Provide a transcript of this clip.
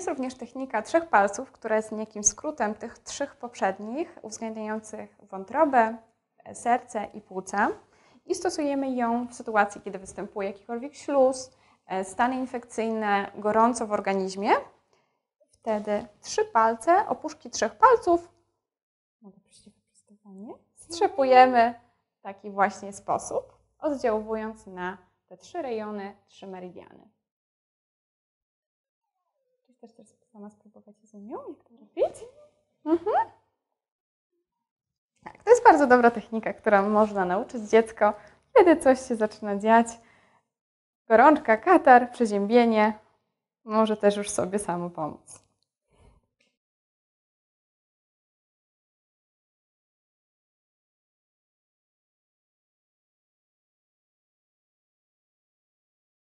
Jest również technika trzech palców, która jest niejakim skrótem tych trzech poprzednich, uwzględniających wątrobę, serce i płuca. I stosujemy ją w sytuacji, kiedy występuje jakikolwiek śluz, stany infekcyjne, gorąco w organizmie. Wtedy trzy palce, opuszki trzech palców, strzepujemy w taki właśnie sposób, oddziaływując na te trzy rejony, trzy meridiany. Czy chcesz też sama spróbować ze mną, jak to robić? Mhm. Tak, to jest bardzo dobra technika, którą można nauczyć dziecko, kiedy coś się zaczyna dziać. Gorączka, katar, przeziębienie, może też już sobie samo pomóc.